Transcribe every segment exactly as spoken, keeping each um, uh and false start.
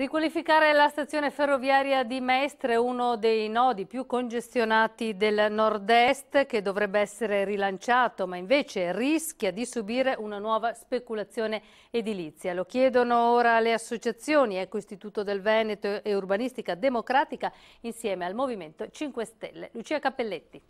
Riqualificare la stazione ferroviaria di Mestre, uno dei nodi più congestionati del Nord-Est, che dovrebbe essere rilanciato, ma invece rischia di subire una nuova speculazione edilizia. Lo chiedono ora le associazioni EcoIstituto del Veneto e Urbanistica Democratica insieme al Movimento cinque Stelle. Lucia Cappelletti.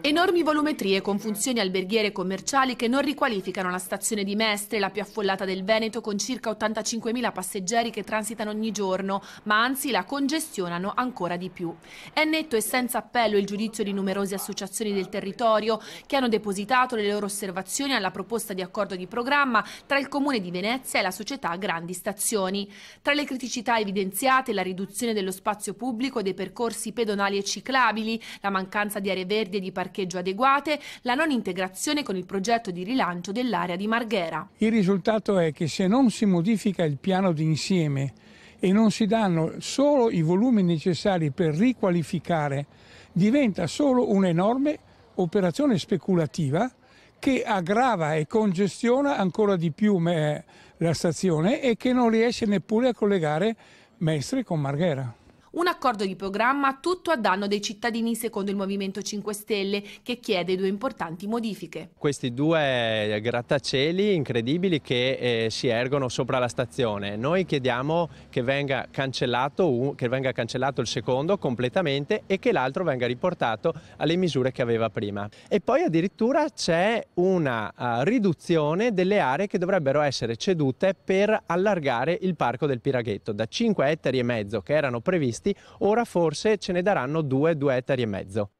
Enormi volumetrie con funzioni alberghiere e commerciali che non riqualificano la stazione di Mestre, la più affollata del Veneto, con circa ottantacinquemila passeggeri che transitano ogni giorno, ma anzi la congestionano ancora di più. È netto e senza appello il giudizio di numerose associazioni del territorio che hanno depositato le loro osservazioni alla proposta di accordo di programma tra il Comune di Venezia e la Società Grandi Stazioni. Tra le criticità evidenziate la riduzione dello spazio pubblico e dei percorsi pedonali e ciclabili, la mancanza di aree verdi e di parcheggio adeguate, la non integrazione con il progetto di rilancio dell'area di Marghera. Il risultato è che se non si modifica il piano d'insieme e non si danno solo i volumi necessari per riqualificare, diventa solo un'enorme operazione speculativa che aggrava e congestiona ancora di più la stazione e che non riesce neppure a collegare Mestre con Marghera. Un accordo di programma tutto a danno dei cittadini secondo il Movimento cinque Stelle, che chiede due importanti modifiche. Questi due grattacieli incredibili che eh, si ergono sopra la stazione. Noi chiediamo che venga cancellato, che venga cancellato il secondo completamente e che l'altro venga riportato alle misure che aveva prima. E poi addirittura c'è una uh, riduzione delle aree che dovrebbero essere cedute per allargare il parco del Piraghetto. Da cinque ettari e mezzo che erano previsti, ora forse ce ne daranno due, due ettari e mezzo.